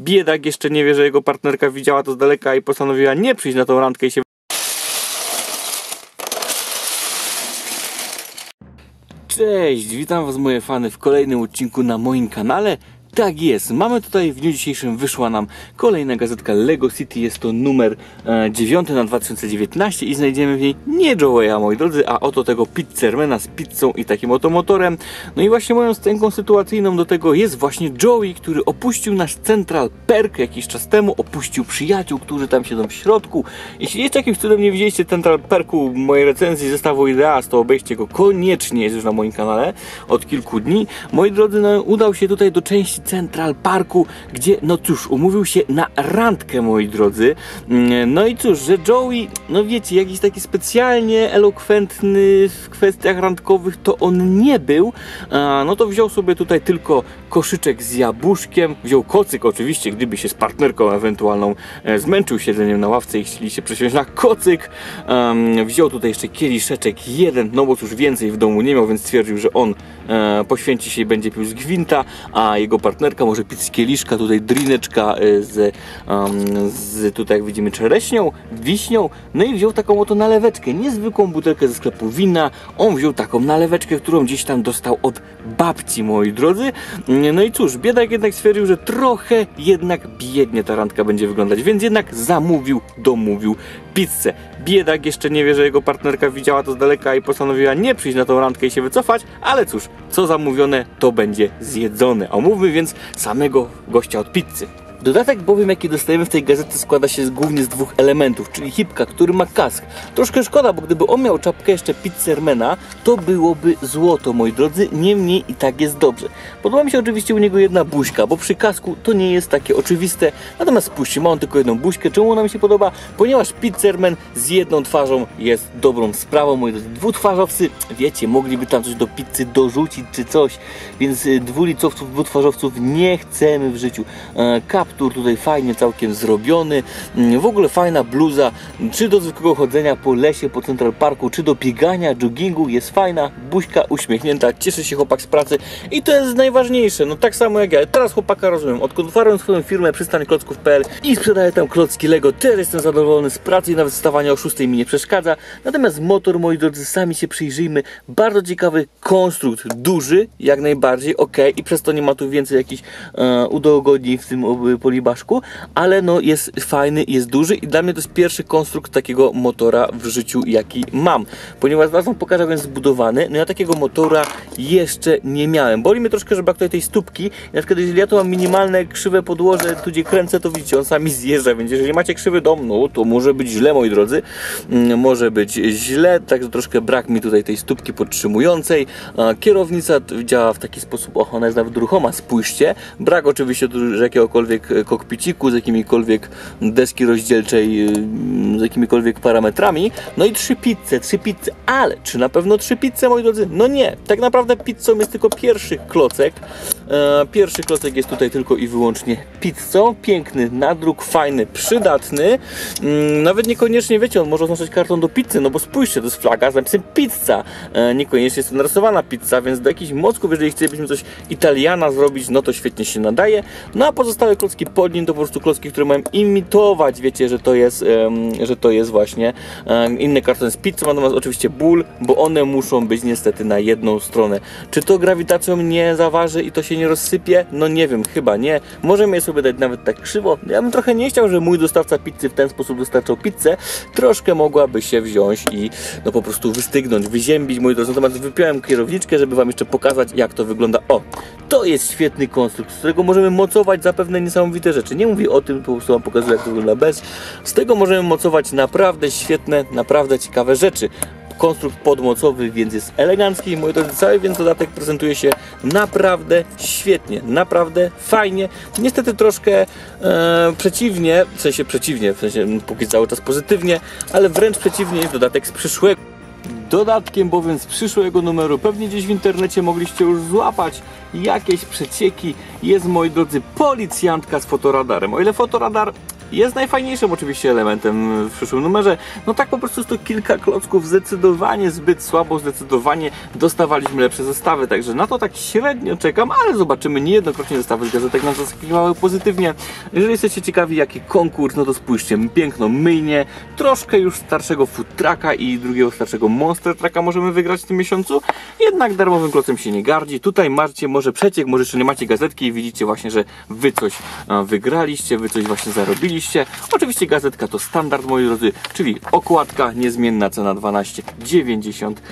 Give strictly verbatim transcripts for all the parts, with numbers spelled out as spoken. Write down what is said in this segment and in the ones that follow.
Biedak jeszcze nie wie, że jego partnerka widziała to z daleka i postanowiła nie przyjść na tą randkę i się... Cześć, witam was moje fany w kolejnym odcinku na moim kanale. Tak jest, mamy tutaj w dniu dzisiejszym wyszła nam kolejna gazetka Lego City, jest to numer dziewiąty na dwa tysiące dziewiętnaście i znajdziemy w niej nie Joey'a, moi drodzy, a oto tego pizzermana z pizzą i takim oto motorem. No i właśnie moją scenką sytuacyjną do tego jest właśnie Joey, który opuścił nasz Central Park jakiś czas temu, opuścił przyjaciół, którzy tam siedzą w środku. Jeśli jeszcze jakimś cudem nie widzieliście Central Parku, mojej recenzji zestawu Ideas, to obejście go koniecznie, jest już na moim kanale od kilku dni. Moi drodzy, no udał się tutaj do części Central Parku, gdzie no cóż, umówił się na randkę, moi drodzy. No i cóż, że Joey, no wiecie, jakiś taki specjalnie elokwentny w kwestiach randkowych to on nie był, no to wziął sobie tutaj tylko koszyczek z jabłuszkiem, wziął kocyk oczywiście, gdyby się z partnerką ewentualną zmęczył siedzeniem na ławce i chcieli się przesiąść na kocyk, wziął tutaj jeszcze kieliszeczek jeden, no bo cóż, więcej w domu nie miał, więc stwierdził, że on poświęci się i będzie pił z gwinta, a jego partnerka partnerka może pić z kieliszka, tutaj drineczka z, um, z tutaj jak widzimy czereśnią, wiśnią. No i wziął taką oto naleweczkę, niezwykłą butelkę ze sklepu wina. On wziął taką naleweczkę, którą gdzieś tam dostał od babci, moi drodzy. No i cóż, biedak jednak stwierdził, że trochę jednak biednie ta randka będzie wyglądać, więc jednak zamówił, domówił pizzę. Biedak jeszcze nie wie, że jego partnerka widziała to z daleka i postanowiła nie przyjść na tą randkę i się wycofać, ale cóż, co zamówione, to będzie zjedzone. Omówmy więc samego gościa od pizzy. Dodatek bowiem, jaki dostajemy w tej gazetce, składa się głównie z dwóch elementów, czyli hipka, który ma kask. Troszkę szkoda, bo gdyby on miał czapkę jeszcze pizzermana, to byłoby złoto, moi drodzy, niemniej i tak jest dobrze. Podoba mi się oczywiście u niego jedna buźka, bo przy kasku to nie jest takie oczywiste, natomiast spójrzcie, ma on tylko jedną buźkę. Czemu ona mi się podoba? Ponieważ pizzerman z jedną twarzą jest dobrą sprawą, moi drodzy. Dwutwarzowcy, wiecie, mogliby tam coś do pizzy dorzucić czy coś, więc dwulicowców, dwutwarzowców nie chcemy w życiu. Kap tutaj fajnie całkiem zrobiony, w ogóle fajna bluza, czy do zwykłego chodzenia po lesie, po Central Parku, czy do biegania, joggingu, jest fajna, buźka uśmiechnięta, cieszy się chłopak z pracy i to jest najważniejsze, no tak samo jak ja, teraz chłopaka rozumiem, odkąd otwarłem swoją firmę przystań klocków kropka p l i sprzedaję tam klocki Lego, teraz jestem zadowolony z pracy i nawet wstawanie o szóstej mi nie przeszkadza, natomiast motor, moi drodzy, sami się przyjrzyjmy, bardzo ciekawy konstrukt, duży, jak najbardziej, ok, i przez to nie ma tu więcej jakichś e, udogodnień w tym oby polibaszku, ale no jest fajny, jest duży i dla mnie to jest pierwszy konstrukt takiego motora w życiu, jaki mam, ponieważ was wam pokażę, więc zbudowany, no ja takiego motora jeszcze nie miałem, boli mnie troszkę, że brak tutaj tej stópki, na przykład jeżeli ja tu mam minimalne krzywe podłoże, tu gdzie kręcę, to widzicie, on sami zjeżdża, więc jeżeli macie krzywy dom, no to może być źle, moi drodzy, może być źle, także troszkę brak mi tutaj tej stópki podtrzymującej, kierownica działa w taki sposób, och, ona jest nawet ruchoma, spójrzcie, brak oczywiście tu jakiegokolwiek kokpiciku, z jakimikolwiek deski rozdzielczej, z jakimikolwiek parametrami, no i trzy pizze, trzy pizze, ale czy na pewno trzy pizze, moi drodzy? No nie, tak naprawdę pizzą jest tylko pierwszy klocek, e, pierwszy klocek jest tutaj tylko i wyłącznie pizzą, piękny nadruk, fajny, przydatny, mm, nawet niekoniecznie, wiecie, on może oznaczać karton do pizzy, no bo spójrzcie, to jest flaga z napisem pizza, e, niekoniecznie jest to narysowana pizza, więc do jakichś mocków, jeżeli chcielibyśmy coś Italiana zrobić, no to świetnie się nadaje, no a pozostałe klocki pod nim to po prostu klocki, które mają imitować, wiecie, że to jest, um, że to jest właśnie um, inny karton z pizzą, natomiast oczywiście ból, bo one muszą być niestety na jedną stronę. Czy to grawitacją nie zaważy i to się nie rozsypie? No nie wiem, chyba nie. Możemy je sobie dać nawet tak krzywo. Ja bym trochę nie chciał, że mój dostawca pizzy w ten sposób dostarczał pizzę. Troszkę mogłaby się wziąć i no po prostu wystygnąć, wyziębić, mój drodzy. Natomiast wypiąłem kierowniczkę, żeby wam jeszcze pokazać, jak to wygląda. O, to jest świetny konstrukt, z którego możemy mocować zapewne niesamowite te rzeczy. Nie mówię o tym, po prostu wam pokazuję, jak to wygląda bez. Z tego możemy mocować naprawdę świetne, naprawdę ciekawe rzeczy. Konstrukt podmocowy, więc jest elegancki, moi drodzy, cały więc dodatek prezentuje się naprawdę świetnie, naprawdę fajnie. Niestety troszkę e, przeciwnie, w sensie przeciwnie, w sensie póki cały czas pozytywnie, ale wręcz przeciwnie jest dodatek z przyszłego. Dodatkiem bowiem z przyszłego numeru, pewnie gdzieś w internecie mogliście już złapać jakieś przecieki, jest, moi drodzy, policjantka z fotoradarem. O ile fotoradar jest najfajniejszym oczywiście elementem w przyszłym numerze. No tak po prostu jest to kilka klocków zdecydowanie zbyt słabo, zdecydowanie dostawaliśmy lepsze zestawy, także na to tak średnio czekam, ale zobaczymy. Niejednokrotnie zestawy z gazetek nam zaskakiwały pozytywnie. Jeżeli jesteście ciekawi jaki konkurs, no to spójrzcie, piękną myjnię, troszkę już starszego food trucka i drugiego starszego monster trucka możemy wygrać w tym miesiącu, jednak darmowym klocem się nie gardzi. Tutaj macie może przeciek, może jeszcze nie macie gazetki i widzicie właśnie, że wy coś wygraliście, wy coś właśnie zarobiliście. Oczywiście gazetka to standard, moi drodzy, czyli okładka, niezmienna cena dwanaście dziewięćdziesiąt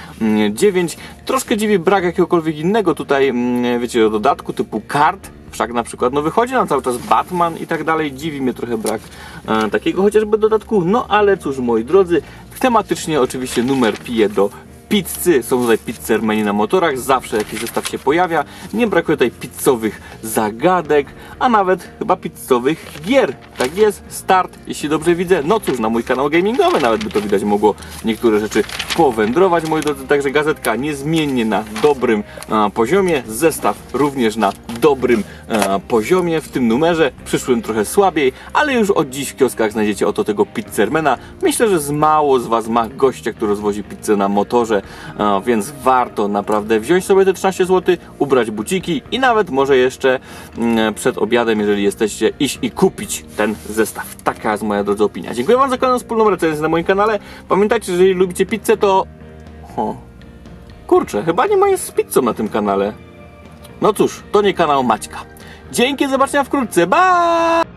dziewięć. Troszkę dziwi brak jakiegokolwiek innego tutaj, wiecie, dodatku typu kart. Wszak na przykład, no wychodzi nam cały czas Batman i tak dalej, dziwi mnie trochę brak e, takiego chociażby dodatku, no ale cóż, moi drodzy, tematycznie oczywiście numer pije do pizzy, są tutaj pizzermeni na motorach, zawsze jakiś zestaw się pojawia, nie brakuje tutaj pizzowych zagadek, a nawet chyba pizzowych gier, tak jest, start, jeśli dobrze widzę, no cóż, na mój kanał gamingowy nawet by to widać mogło niektóre rzeczy powędrować, moi drodzy, także gazetka niezmiennie na dobrym a, poziomie, zestaw również na dobrym e, poziomie w tym numerze, w przyszłym trochę słabiej, ale już od dziś w kioskach znajdziecie oto tego pizzermena. Myślę, że z mało z Was ma gościa, który rozwozi pizzę na motorze, e, więc warto naprawdę wziąć sobie te trzynaście złotych, ubrać buciki i nawet może jeszcze e, przed obiadem, jeżeli jesteście, iść i kupić ten zestaw. Taka jest moja drodzy opinia. Dziękuję Wam za kolejną wspólną recenzję na moim kanale. Pamiętajcie, że jeżeli lubicie pizzę, to... O, kurczę, chyba nie ma jest z pizzą na tym kanale. No cóż, to nie kanał Maćka. Dzięki, zobaczenia wkrótce, bye!